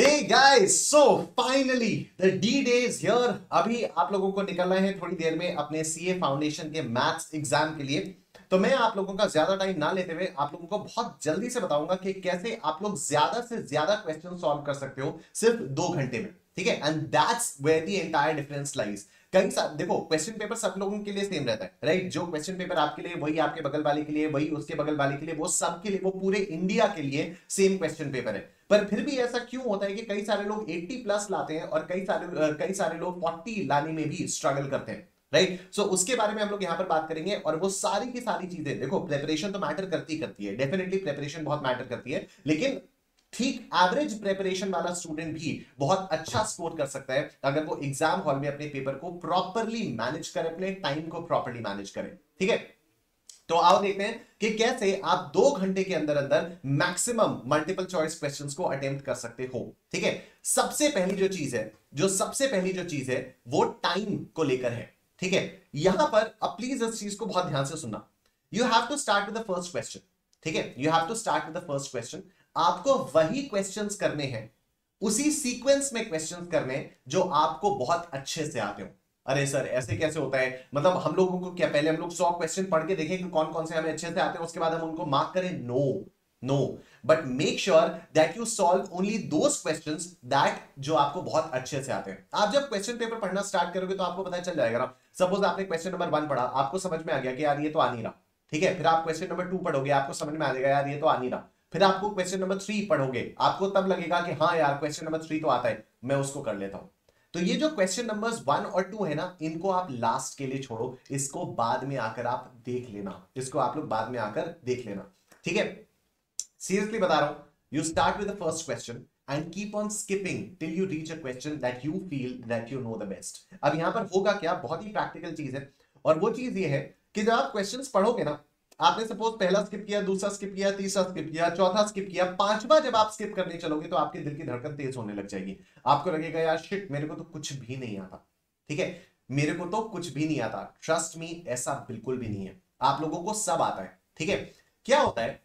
Hey guys, so finally the D-Day is here. अभी आप लोगों को निकलना है थोड़ी देर में अपने CA फाउंडेशन के मैथ्स एग्जाम के लिए, तो मैं आप लोगों का ज्यादा टाइम ना लेते हुए आप लोगों को बहुत जल्दी से बताऊंगा कि कैसे आप लोग ज्यादा से ज्यादा क्वेश्चन सॉल्व कर सकते हो सिर्फ 2 घंटे में, ठीक है। And that's where the entire difference lies. कई साथ देखो, क्वेश्चन पेपर सब लोगों के लिए सेम रहता है, राइट। जो क्वेश्चन पेपर आपके लिए वही आपके बगल वाले के लिए, वही उसके बगल वाले के लिए, वो सबके लिए, वो पूरे इंडिया के लिए सेम क्वेश्चन पेपर है। पर फिर भी ऐसा क्यों होता है कि कई सारे लोग 80 प्लस लाते हैं और कई सारे लोग 40 लाने में भी स्ट्रगल करते हैं, राइट। सो उसके बारे में हम लोग यहाँ पर बात करेंगे। और वो सारी की सारी चीजें, देखो प्रेपरेशन तो मैटर करती है, डेफिनेटली प्रेपरेशन बहुत मैटर करती है, लेकिन ठीक एवरेज प्रेपरेशन वाला स्टूडेंट भी बहुत अच्छा स्कोर कर सकता है अगर वो एग्जाम हॉल में अपने पेपर को प्रॉपरली मैनेज करे, अपने टाइम को प्रॉपरली मैनेज करे, ठीक है। तो आओ देखते हैं कि कैसे आप 2 घंटे के अंदर अंदर मैक्सिमम मल्टीपल चॉइस क्वेश्चंस को अटेम्प्ट कर सकते हो, ठीक है। सबसे पहली जो चीज है वो टाइम को लेकर है, ठीक है। यहां पर अब प्लीज इस चीज को बहुत ध्यान से सुनना। You have to start with the first question, ठीक है। You have to start with the first question. आपको वही क्वेश्चंस करने हैं, उसी सीक्वेंस में क्वेश्चंस करने जो आपको बहुत अच्छे से आते हो। अरे सर ऐसे कैसे होता है, मतलब हम लोगों को क्या पहले हम लोग 100 क्वेश्चन पढ़ के देखें कि कौन कौन से हमें अच्छे से आते हैं, उसके बाद हम उनको मार्क करें? No, but make sure that you solve only those questions that जो आपको बहुत अच्छे से आते हैं। आप जब क्वेश्चन पेपर पढ़ना स्टार्ट करोगे तो आपको पता चल जाएगा ना। सपोज आपने क्वेश्चन नंबर 1 पढ़ा, आपको समझ में आ गया कि यार ये तो आ नहीं रहा, ठीक है। फिर आप क्वेश्चन नंबर 2 पढ़ोगे, आपको समझ में आ जाएगा यार ये तो आ नहीं रहा। फिर आपको क्वेश्चन नंबर 3 पढ़ोगे, आपको तब लगेगा कि हाँ यार क्वेश्चन नंबर 3 तो आता है, मैं उसको कर लेता हूँ। तो ये जो क्वेश्चन नंबर्स 1 और 2 है ना, इनको आप लास्ट के लिए छोड़ो, इसको बाद में आकर आप देख लेना, इसको आप लोग बाद में आकर देख लेना, ठीक है। सीरियसली बता रहा हूँ, you start with the first question and keep on skipping till you reach a question that you feel that you know the best. अब यहाँ पर होगा क्या, बहुत ही प्रैक्टिकल चीज है। और वो चीज ये है कि जब आप क्वेश्चन पढ़ोगे ना, आपने सपोज पहला स्किप किया, दूसरा स्किप किया, तीसरा स्किप किया, चौथा स्किप किया, 5वां जब आप स्किप करने चलोगे तो आपके दिल की धड़कन तेज होने लग जाएगी। आपको लगेगा यार शिट, मेरे को तो कुछ भी नहीं आता, ठीक है, मेरे को तो कुछ भी नहीं आता। ट्रस्ट मी, ऐसा बिल्कुल भी नहीं है, आप लोगों को सब आता है, ठीक है। क्या होता है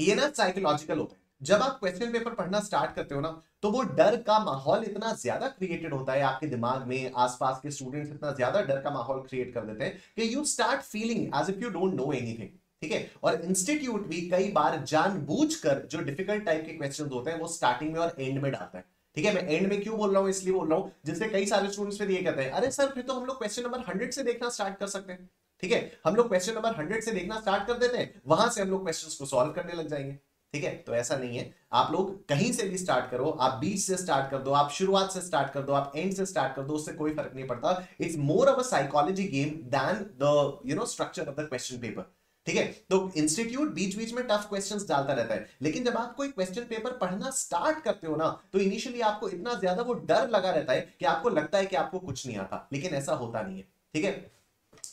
ये ना, साइकोलॉजिकल होता है। जब आप क्वेश्चन पेपर पढ़ना स्टार्ट करते हो ना, तो वो डर का माहौल इतना ज्यादा क्रिएटेड होता है आपके दिमाग में, आसपास के स्टूडेंट्स इतना ज्यादा डर का माहौल क्रिएट कर देते हैं कि you start feeling as if you don't know anything, ठीक है। और इंस्टीट्यूट भी कई बार जानबूझकर जो डिफिकल्ट टाइप के क्वेश्चंस होते हैं वो स्टार्टिंग में और एंड में डालता है, ठीक है। मैं एंड में क्यों बोल रहा हूँ, इसलिए बोल रहा हूँ जिससे कई सारे स्टूडेंट्स फिर ये कहते हैं अरे सर फिर तो हम लोग क्वेश्चन नंबर 100 से देखना स्टार्ट कर सकते हैं, ठीक है। हम लोग क्वेश्चन नंबर 100 से देखना स्टार्ट कर देते हैं, वहां से हम लोग क्वेश्चन को सॉल्व करने लग जाएंगे, ठीक है। तो ऐसा नहीं है, आप लोग कहीं से भी स्टार्ट करो, आप बीच से स्टार्ट कर दो, आप शुरुआत से स्टार्ट कर दो, आप एंड से स्टार्ट कर दो, उससे कोई फर्क नहीं पड़ता। It's more of a psychology game than the you know structure of the question paper, ठीक है। तो इंस्टीट्यूट बीच बीच में टफ क्वेश्चंस डालता रहता है, लेकिन जब आप कोई क्वेश्चन पेपर पढ़ना स्टार्ट करते हो ना, तो इनिशियली आपको इतना ज्यादा वो डर लगा रहता है कि आपको लगता है कि आपको कुछ नहीं आता, लेकिन ऐसा होता नहीं है, ठीक है।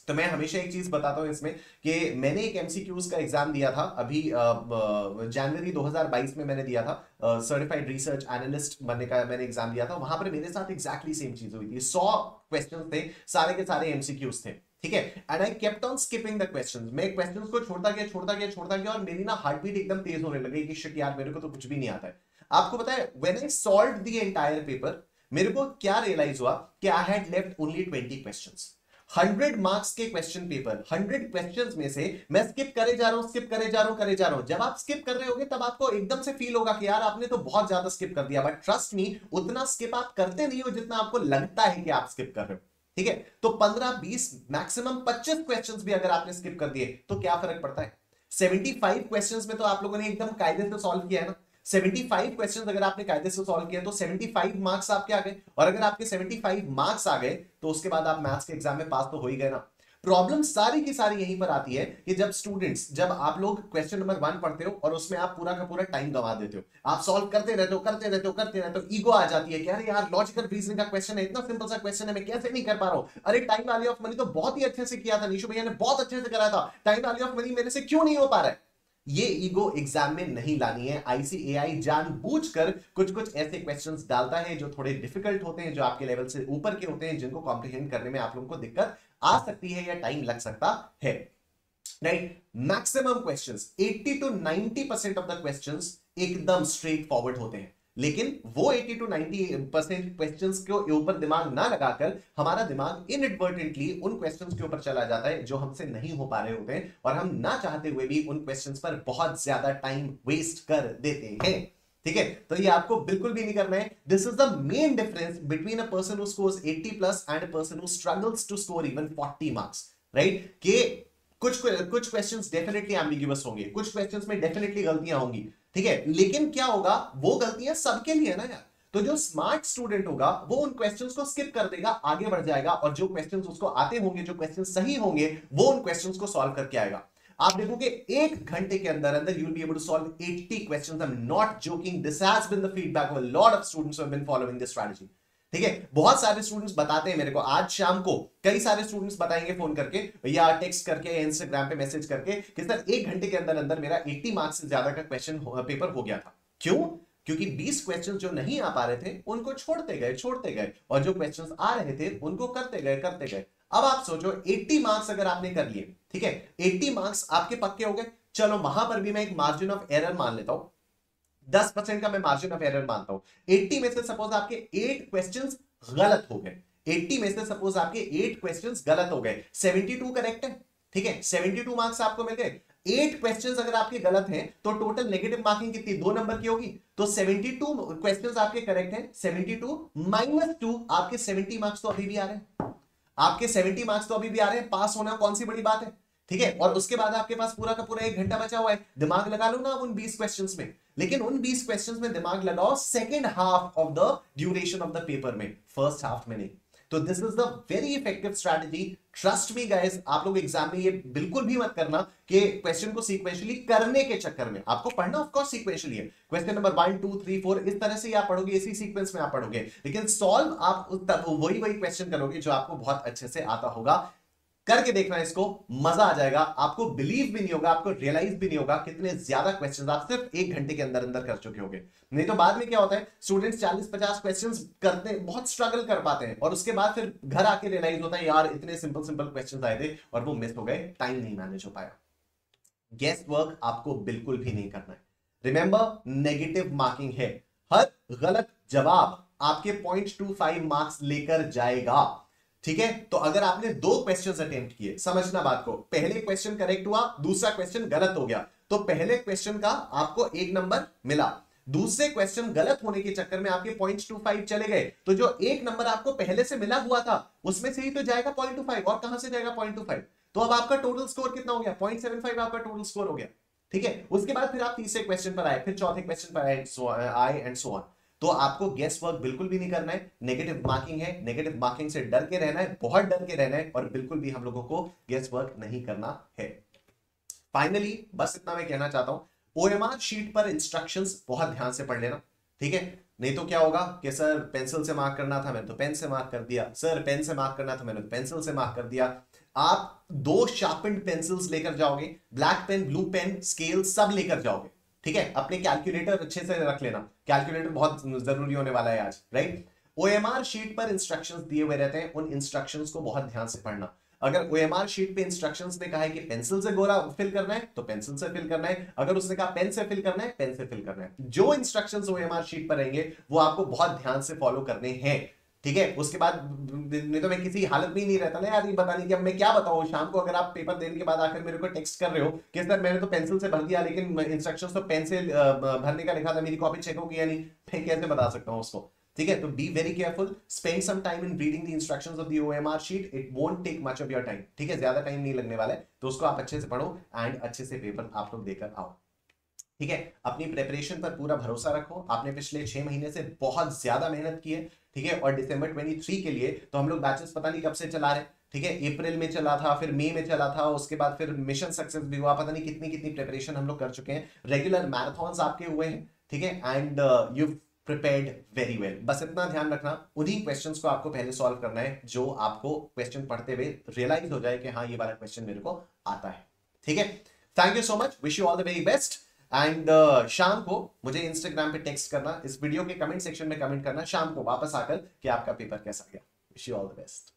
तो मैं हमेशा एक चीज बताता हूँ इसमें कि मैंने एक MCQs का एग्जाम दिया था अभी जनवरी 2022 में मैंने दिया था, सर्टिफाइड रिसर्च एनालिस्ट बनने का मैंने एग्जाम दिया था। वहां पर मेरे साथ एग्जैक्टली सेम चीज हुई थी। 100 क्वेश्चन थे, सारे के सारे MCQs थे, ठीक है। And I kept on skipping the question. मैं क्वेश्चन को छोड़ता गया और मेरी ना हार्ट बीट एकदम तेज होने लगी कि शिट यार मेरे को तो कुछ भी नहीं आता है। आपको पता है when I solved the entire paper, मेरे को क्या रियलाइज हुआ कि I had left only 20 question. 100 marks के क्वेश्चन पेपर, 100 क्वेश्चंस में से मैं स्किप करे जा रहा हूं। जब आप स्किप कर रहे होगे तब आपको एकदम से फील होगा कि यार आपने तो बहुत ज्यादा स्किप कर दिया, बट ट्रस्ट मी उतना स्किप आप करते नहीं हो जितना आपको लगता है कि आप स्किप कर रहे हो, ठीक है। तो 15, 20, मैक्सिमम 25 क्वेश्चंस भी अगर आपने स्किप कर दिए तो क्या फर्क पड़ता है। 75 क्वेश्चंस में तो आप लोगों ने एकदम कायदे से सॉल्व किया है ना। 75 क्वेश्चन अगर आपने कायदे से सॉल्व किया तो 75 मार्क्स आपके आ गए, और अगर आपके 75 मार्क्स आ गए तो उसके बाद आप मैथ्स के एग्जाम में पास तो हो ही गए ना। प्रॉब्लम सारी की सारी यहीं पर आती है कि जब आप लोग क्वेश्चन नंबर 1 पढ़ते हो और उसमें आप पूरा का पूरा टाइम गंवा देते हो, आप सॉल्व करते रहते हो, ईगो आ जाती है कि अरे यार लॉजिकल रीजनिंग का क्वेश्चन है, इतना सिंपल सा क्वेश्चन है, मैं कैसे नहीं कर पा रहा हूँ। अरे टाइम वैल्यू ऑफ मनी तो बहुत ही अच्छे से किया था, निशु भैया ने बहुत अच्छे से कराया था, टाइम वैल्यू ऑफ मनी मेरे से क्यों नहीं हो पा रहा है। ये ईगो एग्जाम में नहीं लानी है। ICAI जानबूझकर कुछ ऐसे क्वेश्चंस डालता है जो थोड़े डिफिकल्ट होते हैं, जो आपके लेवल से ऊपर के होते हैं, जिनको कॉम्प्रिहेंड करने में आप लोगों को दिक्कत आ सकती है या टाइम लग सकता है, right. Maximum questions 80 to 90% of the questions एकदम स्ट्रेट फॉरवर्ड होते हैं। लेकिन वो 80 to 90% क्वेश्चंस के ऊपर दिमाग ना लगाकर हमारा दिमाग इनएडवर्टेंटली उन क्वेश्चंस के ऊपर चला जाता है जो हमसे नहीं हो पा रहे होते हैं और हम ना चाहते हुए भी उन क्वेश्चंस पर बहुत ज्यादा टाइम वेस्ट कर देते हैं। ठीक है, तो ये आपको बिल्कुल भी नहीं करना है। This is the main difference between a person who scores 80 plus and a person who struggles to score even 40 marks, right. के कुछ क्वेश्चंस डेफिनेटली एम्बिग्यूअस होंगे, कुछ क्वेश्चंस में डेफिनेटली गलतियां होंगी, ठीक है, लेकिन क्या होगा, वो गलतियां सबके लिए है ना यार। तो जो स्मार्ट स्टूडेंट होगा वो उन क्वेश्चंस को स्किप कर देगा, आगे बढ़ जाएगा, और जो क्वेश्चंस उसको आते होंगे, जो क्वेश्चंस सही होंगे, वो उन क्वेश्चंस को सॉल्व करके आएगा। आप देखोगे 1 घंटे के अंदर अंदर you will be able to solve 80 questions. I am not joking, this has been the feedback of a lot of students who have been following this strategy. ठीक है, बहुत सारे स्टूडेंट्स बताते हैं मेरे को, आज शाम को कई सारे स्टूडेंट्स बताएंगे फोन करके या टेक्स्ट करके या इंस्टाग्राम पे मैसेज करके कि सर 1 घंटे के अंदर अंदर मेरा 80 मार्क्स से ज्यादा का क्वेश्चन पेपर हो गया था। क्यों? क्योंकि 20 क्वेश्चंस जो नहीं आ पा रहे थे उनको छोड़ते गए और जो क्वेश्चंस आ रहे थे उनको करते गए। अब आप सोचो 80 मार्क्स अगर आपने कर लिए, ठीक है, 80 मार्क्स आपके पक्के हो गए। चलो वहां पर भी मैं एक मार्जिन ऑफ एरर मान लेता हूं, 10% का मैं मार्जिन ऑफ एरर मानता हूं। 80 में से सपोज आपके 8 क्वेश्चंस गलत हो गए, 80 में से सपोज आपके 8 क्वेश्चंस गलत हो गए, 72 करेक्ट है, ठीक है, 72 मार्क्स आपको मिल गए। 8 क्वेश्चंस अगर आपके गलत हैं तो टोटल नेगेटिव मार्किंग कितनी, 2 नंबर की होगी। तो 72 क्वेश्चंस आपके करेक्ट हैं, 72 माइनस 2, आपके 70 मार्क्स तो अभी भी आ रहे हैं, पास होना कौन सी बड़ी बात है, ठीक है। और उसके बाद आपके पास पूरा का पूरा 1 घंटा बचा हुआ है, दिमाग लगा लो ना आप उन 20 क्वेश्चंस में, लेकिन उन 20 क्वेश्चंस में दिमाग लगाओ second half of the duration of the paper में, फर्स्ट हाफ में नहीं। तो this is the very effective strategy, trust me guys. आप लोग एग्जाम में ये बिल्कुल भी मत करना कि क्वेश्चन को सीक्वेंशियली करने के चक्कर में, आपको पढ़ना ऑफ कोर्स सीक्वेंशियली है, क्वेश्चन नंबर 1 2 3 4 इस तरह से आप पढ़ोगे, इसी सीक्वेंस में आप पढ़ोगे, लेकिन सॉल्व आप वही क्वेश्चन करोगे जो आपको बहुत अच्छे से आता होगा। करके देखना, इसको मजा आ जाएगा, आपको बिलीव भी नहीं होगा, आपको रियलाइज भी नहीं होगा कितने ज्यादा क्वेश्चंस आप सिर्फ 1 घंटे के अंदर अंदर कर चुके होंगे। नहीं तो बाद में क्या होता है, स्टूडेंट्स 40-50 क्वेश्चंस करते हैं, बहुत स्ट्रगल कर पाते हैं, और उसके बाद फिर घर आके रियलाइज होता है यार इतने सिंपल क्वेश्चंस आए थे और वो मिस हो गए, टाइम नहीं मैनेज हो पाया। गेस वर्क आपको बिल्कुल भी नहीं करना है। रिमेंबर, नेगेटिव मार्किंग है, हर गलत जवाब आपके 0.25 मार्क्स लेकर जाएगा। ठीक है, तो अगर आपने 2 क्वेश्चंस अटेम्प्ट किए, समझना बात को, पहले क्वेश्चन करेक्ट हुआ, दूसरा क्वेश्चन गलत हो गया, तो पहले क्वेश्चन का आपको 1 नंबर मिला, दूसरे क्वेश्चन गलत होने के चक्कर में आपके 0.25 चले गए, तो जो 1 नंबर आपको पहले से मिला हुआ था उसमें से ही तो जाएगा 0.25, और कहां से जाएगा 0.25। तो अब आपका टोटल स्कोर कितना हो गया, 0.75 आपका टोटल स्कोर हो गया। ठीक है, उसके बाद फिर आप तीसरे क्वेश्चन पर आए, फिर चौथे क्वेश्चन पर आए एंड सो ऑन। तो आपको गेस वर्क बिल्कुल भी नहीं करना है, नेगेटिव मार्किंग है, नेगेटिव मार्किंग से डर के रहना है, बहुत डर के रहना है, और बिल्कुल भी हम लोगों को गेस वर्क नहीं करना है। फाइनली बस इतना मैं कहना चाहता हूं, OMR शीट पर इंस्ट्रक्शंस बहुत ध्यान से पढ़ लेना, ठीक है। नहीं तो क्या होगा कि सर पेंसिल से मार्क करना था मैंने तो पेन से मार्क कर दिया, सर पेन से मार्क करना था मैंने तो पेंसिल से मार्क कर दिया। आप 2 शार्पेंड पेंसिल्स लेकर जाओगे, black pen, blue pen, scale सब लेकर जाओगे, ठीक है। अपने कैलकुलेटर अच्छे से रख लेना, कैलकुलेटर बहुत जरूरी होने वाला है आज, राइट। OMR शीट पर इंस्ट्रक्शंस दिए हुए रहते हैं, उन इंस्ट्रक्शंस को बहुत ध्यान से पढ़ना। अगर OMR शीट पे इंस्ट्रक्शंस ने कहा है कि पेंसिल से गोला फिल करना है तो पेंसिल से फिल करना है, अगर उसने कहा पेन से फिल करना है, पेन से फिल करना है। जो इंस्ट्रक्शंस OMR शीट पर रहेंगे वो आपको बहुत ध्यान से फॉलो करने हैं, ठीक है। उसके बाद नहीं तो मैं किसी हालत में ही नहीं रहता ना यार, ये बताने की अब मैं क्या बताऊं शाम को। अगर आप पेपर देने के बाद आखिर मेरे को टेक्स्ट कर रहे हो कि सर मैंने तो पेंसिल से भर दिया लेकिन इंस्ट्रक्शंस तो पेन से भरने का लिखा था, मेरी कॉपी चेक होगी या नहीं, मैं कैसे बता सकता हूं उसको, ठीक है। तो be very careful, spend some time in reading the instructions of the OMR sheet, it won't take much of your time, ठीक है, ज्यादा टाइम नहीं लगने वाला है। तो उसको आप अच्छे से पढ़ो एंड अच्छे से पेपर आप लोग देकर आओ, ठीक है। अपनी प्रेपरेशन पर पूरा भरोसा रखो, आपने पिछले 6 महीने से बहुत ज्यादा मेहनत की है, ठीक है। और दिसंबर 23 के लिए तो हम लोग बैचेस पता नहीं कब से चला रहे, ठीक है। अप्रैल में चला था, फिर मई में चला था, उसके बाद फिर मिशन सक्सेस भी हुआ, पता नहीं कितनी प्रेपरेशन हम लोग कर चुके हैं, रेगुलर मैराथॉन्स आपके हुए हैं, ठीक है। And you prepared very well. बस इतना ध्यान रखना, उन्हीं क्वेश्चंस को आपको पहले सॉल्व करना है जो आपको क्वेश्चन पढ़ते हुए रियलाइज हो जाए कि हाँ ये वाला क्वेश्चन मेरे को आता है, ठीक है। Thank you so much, wish you all the very best. And शाम को मुझे इंस्टाग्राम पे टेक्स्ट करना, इस वीडियो के कमेंट सेक्शन में कमेंट करना शाम को वापस आकर कि आपका पेपर कैसा गया। Wish you all the best.